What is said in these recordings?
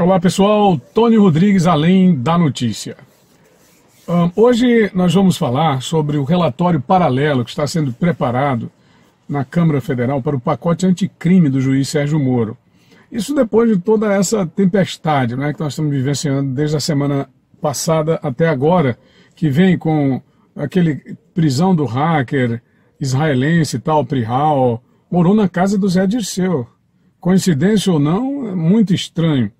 Olá pessoal, Tony Rodrigues, além da notícia. Hoje nós vamos falar sobre o relatório paralelo que está sendo preparado na Câmara Federal para o pacote anticrime do juiz Sérgio Moro. Isso depois de toda essa tempestade, né, que nós estamos vivenciando desde a semana passada até agora, que vem com aquele prisão do hacker israelense, tal, Prihal, morou na casa do Zé Dirceu. Coincidência ou não, é muito estranho.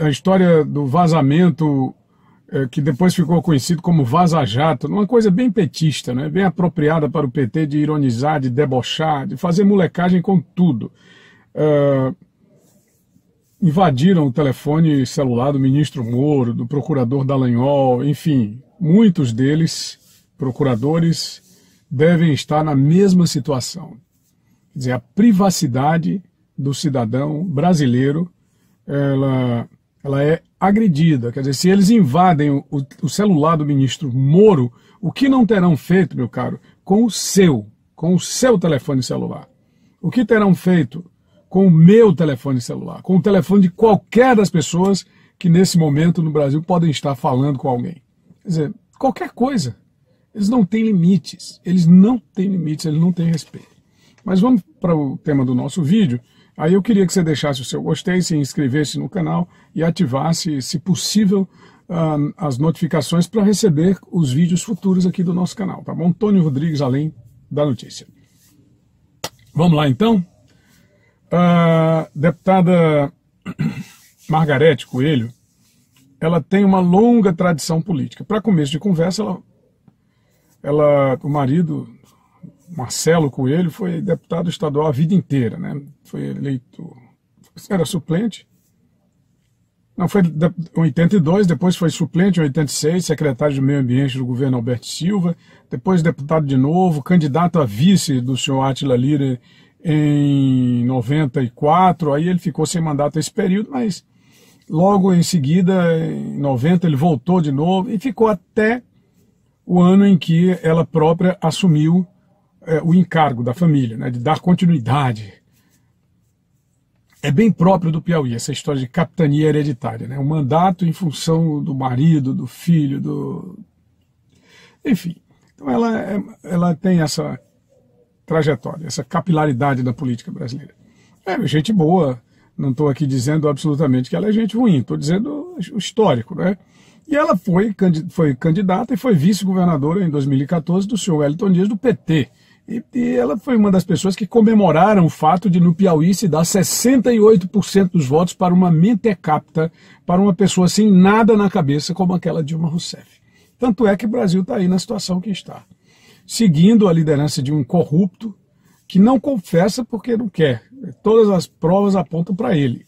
A história do vazamento, que depois ficou conhecido como Vaza Jato, uma coisa bem petista, né? Bem apropriada para o PT de ironizar, de debochar, de fazer molecagem com tudo. Invadiram o telefone celular do ministro Moro, do procurador Dallagnol, enfim, muitos deles, procuradores, devem estar na mesma situação. Quer dizer, a privacidade do cidadão brasileiro ela é agredida. Quer dizer, se eles invadem o celular do ministro Moro, o que não terão feito, meu caro, com o seu telefone celular? O que terão feito com o meu telefone celular? Com o telefone de qualquer das pessoas que nesse momento no Brasil podem estar falando com alguém? Quer dizer, qualquer coisa. Eles não têm limites. Eles não têm limites, eles não têm respeito. Mas vamos para o tema do nosso vídeo. Aí eu queria que você deixasse o seu gostei, se inscrevesse no canal e ativasse, se possível, as notificações para receber os vídeos futuros aqui do nosso canal, tá bom? Tony Rodrigues, além da notícia. Vamos lá, então. Deputada Margareth Coelho, ela tem uma longa tradição política. Para começo de conversa, o marido, Marcelo Coelho, foi deputado estadual a vida inteira, né? Foi eleito, era suplente, não, foi em 82, depois foi suplente em 86, secretário de Meio Ambiente do governo Alberto Silva, depois deputado de novo, candidato a vice do senhor Átila Lira em 94, aí ele ficou sem mandato esse período, mas logo em seguida, em 90, ele voltou de novo e ficou até o ano em que ela própria assumiu o encargo da família, né, de dar continuidade. É bem próprio do Piauí essa história de capitania hereditária, né? O mandato em função do marido, do filho, do... Enfim, então ela tem essa trajetória, essa capilaridade da política brasileira. É gente boa, não estou aqui dizendo absolutamente que ela é gente ruim, estou dizendo o histórico, né? E ela foi candidata e foi vice-governadora em 2014 do senhor Wellington Dias, do PT. E ela foi uma das pessoas que comemoraram o fato de no Piauí se dar 68% dos votos para uma mentecapta, para uma pessoa sem nada na cabeça como aquela Dilma Rousseff. Tanto é que o Brasil está aí na situação que está, seguindo a liderança de um corrupto que não confessa porque não quer. Todas as provas apontam para ele,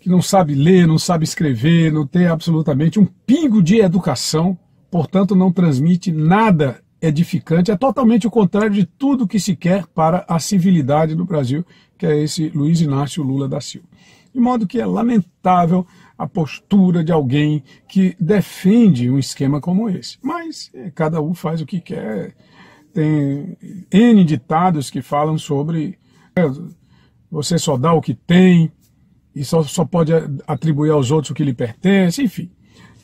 que não sabe ler, não sabe escrever, não tem absolutamente um pingo de educação, portanto não transmite nada edificante, é totalmente o contrário de tudo que se quer para a civilidade do Brasil, que é esse Luiz Inácio Lula da Silva. De modo que é lamentável a postura de alguém que defende um esquema como esse. Mas cada um faz o que quer. Tem N ditados que falam sobre você só dá o que tem e só pode atribuir aos outros o que lhe pertence, enfim.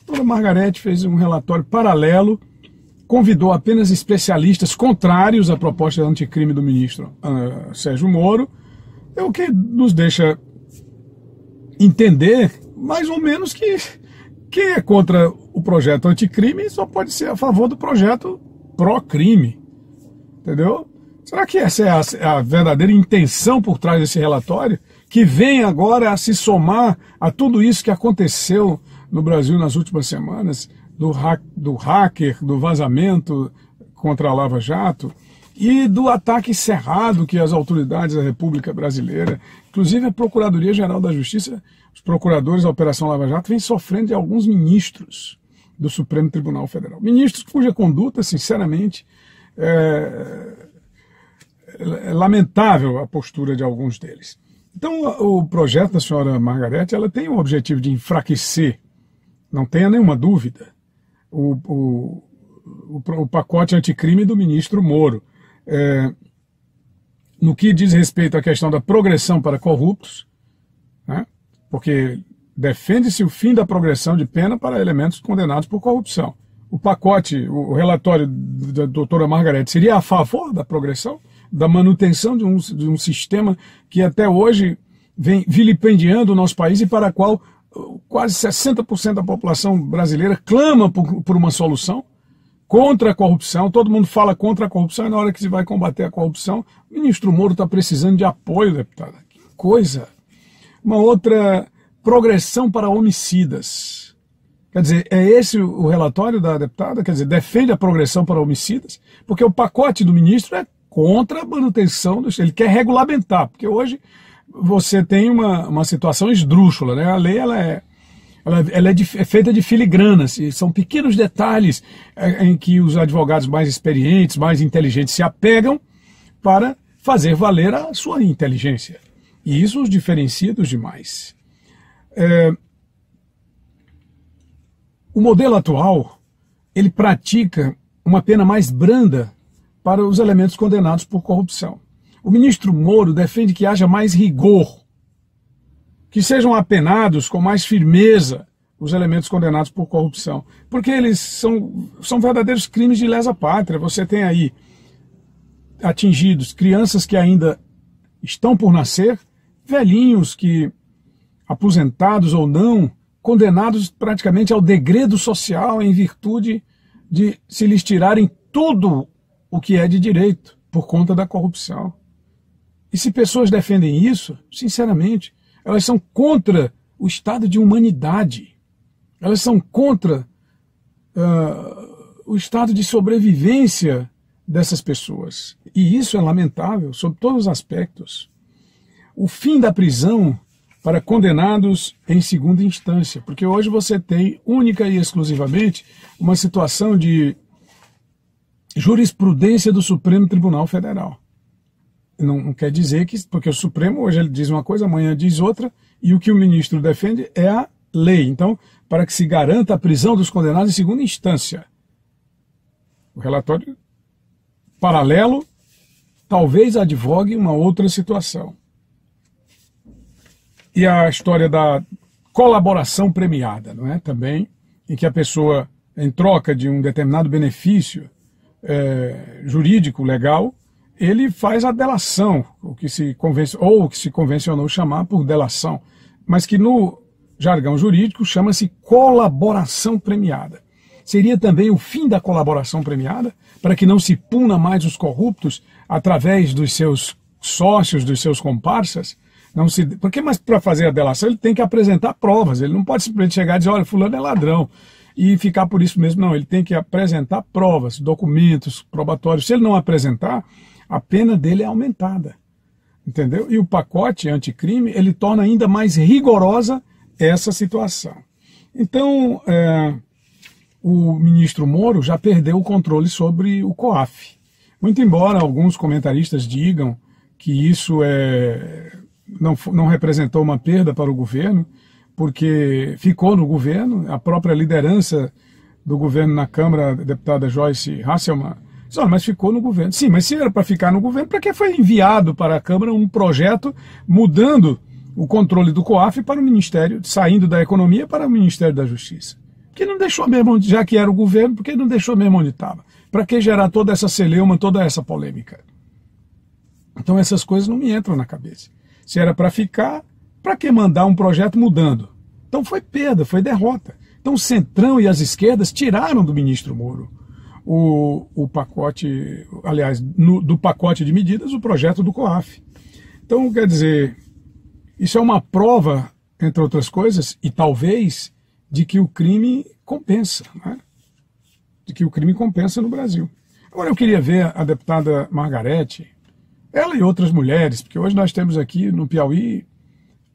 Então, a Margareth fez um relatório paralelo, convidou apenas especialistas contrários à proposta anticrime do ministro Sérgio Moro, é o que nos deixa entender, mais ou menos, que quem é contra o projeto anticrime só pode ser a favor do projeto pró-crime. Entendeu? Será que essa é a verdadeira intenção por trás desse relatório, que vem agora a se somar a tudo isso que aconteceu no Brasil nas últimas semanas, do hacker, do vazamento contra a Lava Jato e do ataque cerrado que as autoridades da República Brasileira, incluve a Procuradoria-Geral da Justiça, os procuradores da Operação Lava Jato, vêm sofrendo de alguns ministros do Supremo Tribunal Federal. Ministros cuja conduta, sinceramente, é lamentável a postura de alguns deles. Então, o projeto da senhora Margareth, ela tem o objetivo de enfraquecer, não tenha nenhuma dúvida, o pacote anticrime do ministro Moro. No que diz respeito à questão da progressão para corruptos, né? porque defende-se o fim da progressão de pena para elementos condenados por corrupção. O pacote, o relatório da doutora Margareth seria a favor da progressão, da manutenção de um sistema que até hoje vem vilipendiando o nosso país e para o qual quase 60% da população brasileira clama por uma solução contra a corrupção. Todo mundo fala contra a corrupção e na hora que se vai combater a corrupção, o ministro Moro está precisando de apoio, deputada. Que coisa! Uma outra progressão para homicidas. Quer dizer, é esse o relatório da deputada? Quer dizer, defende a progressão para homicidas? Porque o pacote do ministro é contra a manutenção, ele quer regulamentar, porque hoje você tem uma situação esdrúxula, né? A lei ela é feita de filigranas, assim, são pequenos detalhes em que os advogados mais experientes, mais inteligentes se apegam para fazer valer a sua inteligência. E isso os diferencia dos demais. O modelo atual, ele pratica uma pena mais branda para os elementos condenados por corrupção. O ministro Moro defende que haja mais rigor, que sejam apenados com mais firmeza os elementos condenados por corrupção, porque eles são verdadeiros crimes de lesa-pátria. Você tem aí atingidos crianças que ainda estão por nascer, velhinhos que, aposentados ou não, condenados praticamente ao degredo social em virtude de se lhes tirarem tudo o que é de direito por conta da corrupção. E se pessoas defendem isso, sinceramente, elas são contra o estado de humanidade. Elas são contra o estado de sobrevivência dessas pessoas. E isso é lamentável, sob todos os aspectos. O fim da prisão para condenados em segunda instância, porque hoje você tem única e exclusivamente uma situação de jurisprudência do Supremo Tribunal Federal. Não quer dizer que, porque o Supremo hoje ele diz uma coisa, amanhã diz outra, e o que o ministro defende é a lei. Então, para que se garanta a prisão dos condenados em segunda instância. O relatório paralelo talvez advogue uma outra situação. E a história da colaboração premiada, não é? Também, em que a pessoa, em troca de um determinado benefício jurídico, legal, ele faz a delação, ou o que se convencionou chamar por delação, mas que no jargão jurídico chama-se colaboração premiada. Seria também o fim da colaboração premiada, para que não se puna mais os corruptos através dos seus sócios, dos seus comparsas. Porque, mas para fazer a delação ele tem que apresentar provas, ele não pode simplesmente chegar e dizer, olha, fulano é ladrão, e ficar por isso mesmo, não, ele tem que apresentar provas, documentos, probatórios. Se ele não apresentar, a pena dele é aumentada, entendeu? E o pacote anticrime, ele torna ainda mais rigorosa essa situação. Então, o ministro Moro já perdeu o controle sobre o COAF, muito embora alguns comentaristas digam que isso não representou uma perda para o governo, porque ficou no governo. A própria liderança do governo na Câmara, a deputada Joyce Hasselmann, disse, oh, mas ficou no governo. Sim, mas se era para ficar no governo, para que foi enviado para a Câmara um projeto mudando o controle do COAF para o Ministério, saindo da Economia para o Ministério da Justiça? Porque não deixou mesmo, já que era o governo, porque não deixou mesmo onde estava? Para que gerar toda essa celeuma, toda essa polêmica? Então essas coisas não me entram na cabeça. Se era para ficar, para que mandar um projeto mudando? Então foi perda, foi derrota. Então o Centrão e as esquerdas tiraram do ministro Moro o pacote, aliás, do pacote de medidas, o projeto do COAF. Então, quer dizer, isso é uma prova, entre outras coisas, e talvez, de que o crime compensa, né? De que o crime compensa no Brasil. Agora eu queria ver a deputada Margareth, ela e outras mulheres, porque hoje nós temos aqui no Piauí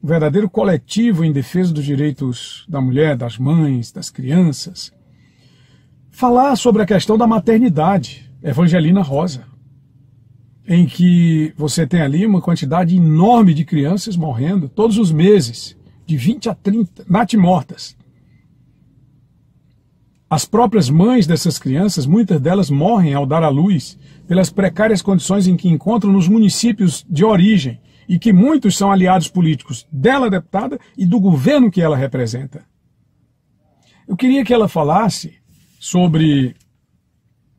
um verdadeiro coletivo em defesa dos direitos da mulher, das mães, das crianças, falar sobre a questão da maternidade, Evangelina Rosa, em que você tem ali uma quantidade enorme de crianças morrendo todos os meses, de 20 a 30, natimortas. As próprias mães dessas crianças, muitas delas morrem ao dar à luz, pelas precárias condições em que encontram nos municípios de origem e que muitos são aliados políticos dela, deputada, e do governo que ela representa. Eu queria que ela falasse sobre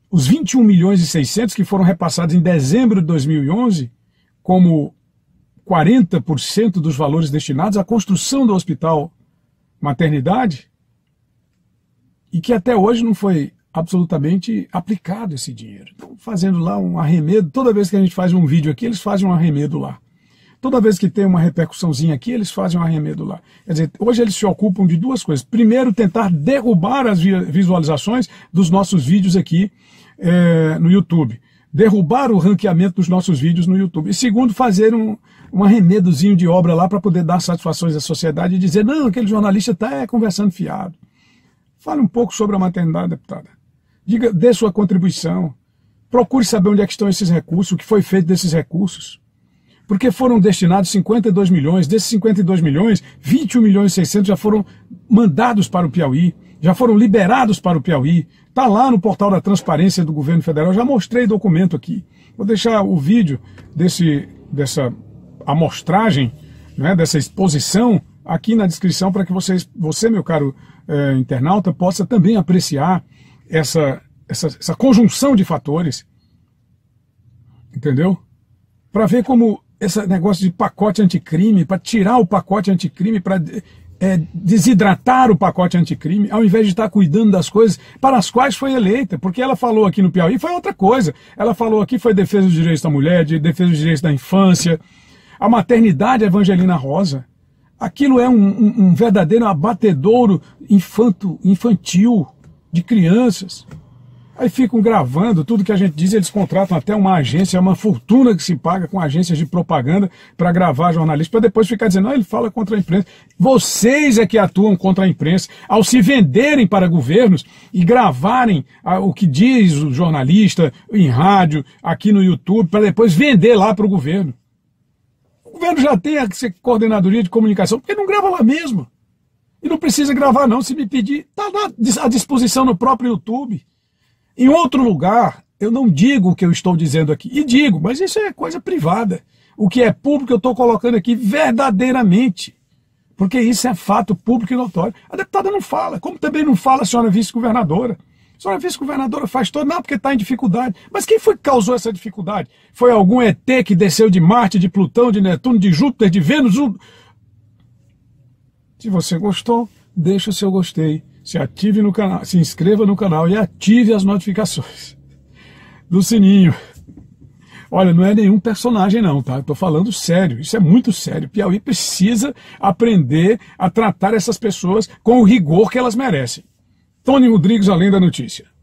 os 21 milhões e 600 que foram repassados em dezembro de 2011 como 40% dos valores destinados à construção do hospital maternidade e que até hoje não foi absolutamente aplicado esse dinheiro. Estão fazendo lá um arremedo, toda vez que a gente faz um vídeo aqui, eles fazem um arremedo lá. Toda vez que tem uma repercussãozinha aqui, eles fazem um arremedo lá. Quer dizer, hoje eles se ocupam de duas coisas. Primeiro, tentar derrubar as visualizações dos nossos vídeos aqui no YouTube. Derrubar o ranqueamento dos nossos vídeos no YouTube. E segundo, fazer um arremedozinho de obra lá para poder dar satisfações à sociedade e dizer, não, aquele jornalista está conversando fiado. Fale um pouco sobre a maternidade, deputada. Diga, dê sua contribuição. Procure saber onde é que estão esses recursos, o que foi feito desses recursos. Porque foram destinados 52 milhões, desses 52 milhões, 21 milhões e 600 já foram mandados para o Piauí, já foram liberados para o Piauí, está lá no portal da transparência do governo federal, já mostrei documento aqui. Vou deixar o vídeo dessa amostragem, né, dessa exposição aqui na descrição para que você, meu caro internauta, possa também apreciar essa conjunção de fatores, entendeu? Para ver como esse negócio de pacote anticrime, para tirar o pacote anticrime, para desidratar o pacote anticrime, ao invés de estar cuidando das coisas para as quais foi eleita. Porque ela falou aqui no Piauí, foi outra coisa. Ela falou aqui, foi defesa dos direitos da mulher, de defesa dos direitos da infância, a maternidade Evangelina Rosa. Aquilo é um verdadeiro abatedouro infantil de crianças. Aí ficam gravando tudo que a gente diz, eles contratam até uma agência, é uma fortuna que se paga com agências de propaganda para gravar jornalista, para depois ficar dizendo, não, ele fala contra a imprensa. Vocês é que atuam contra a imprensa ao se venderem para governos e gravarem o que diz o jornalista em rádio, aqui no YouTube, para depois vender lá para o governo. O governo já tem a coordenadoria de comunicação, porque não grava lá mesmo. E não precisa gravar não, se me pedir, está lá à disposição no próprio YouTube. Em outro lugar, eu não digo o que eu estou dizendo aqui. E digo, mas isso é coisa privada. O que é público eu estou colocando aqui verdadeiramente. Porque isso é fato público e notório. A deputada não fala, como também não fala a senhora vice-governadora. A senhora vice-governadora faz todo, não, porque está em dificuldade. Mas quem foi que causou essa dificuldade? Foi algum ET que desceu de Marte, de Plutão, de Netuno, de Júpiter, de Vênus? Se você gostou, deixa o seu gostei. Se inscreva no canal e ative as notificações do sininho. Olha, não é nenhum personagem não, tá? Eu tô falando sério, isso é muito sério. Piauí precisa aprender a tratar essas pessoas com o rigor que elas merecem. Tony Rodrigues, Além da Notícia.